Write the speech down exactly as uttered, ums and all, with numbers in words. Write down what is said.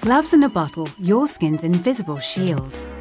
Gloves in a Bottle, your skin's invisible shield.